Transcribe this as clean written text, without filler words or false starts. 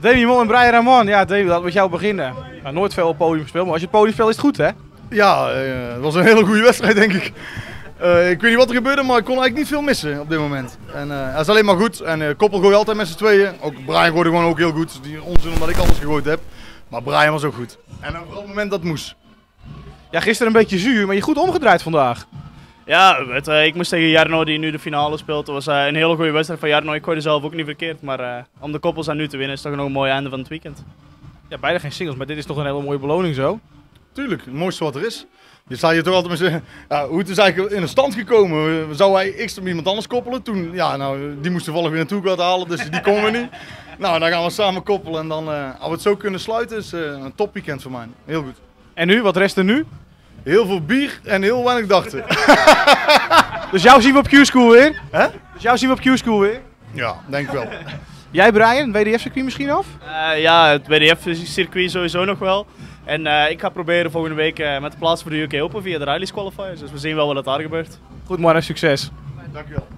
Damian Mol en Brian Raman, ja Damian, laten we met jou beginnen. Nou, nooit veel op het podium gespeeld, maar als je het podium speelt is het goed hè? Ja, het was een hele goede wedstrijd denk ik. Ik weet niet wat er gebeurde, maar ik kon eigenlijk niet veel missen op dit moment. En dat is alleen maar goed. En koppel gooi je altijd met z'n tweeën. Ook Brian gooide gewoon ook heel goed. Die onzin omdat ik alles gegooid heb. Maar Brian was ook goed. En op het moment dat moest. Ja, gisteren een beetje zuur, maar je goed omgedraaid vandaag. Ja, ik moest tegen Jarno die nu de finale speelt. Het was een hele goede wedstrijd van Jarno. Ik gooide zelf ook niet verkeerd. Maar om de koppels aan nu te winnen is toch nog een mooi einde van het weekend. Ja, bijna geen singles, maar dit is toch een hele mooie beloning zo. Tuurlijk, het mooiste wat er is. Je staat hier toch altijd met hoe het is eigenlijk in de stand gekomen. Zou hij eerst met iemand anders koppelen? Toen, ja, nou, die moest toevallig weer naartoe gaan halen, dus die komen we niet. Nou, dan gaan we samen koppelen en dan, als we het zo kunnen sluiten, is een topweekend voor mij. Heel goed. En nu? Wat rest er nu? Heel veel bier en heel weinig dachten. Dus jou zien we op Q-School weer? Hè? Dus jou zien we op Q-School weer? Ja, denk ik wel. Jij Brian, het WDF-circuit misschien af? Ja, het WDF-circuit sowieso nog wel. En ik ga proberen volgende week met de plaats voor de UK Open via de Riley's Qualifiers. Dus we zien wel wat daar gebeurt. Goed, maar succes. Dankjewel.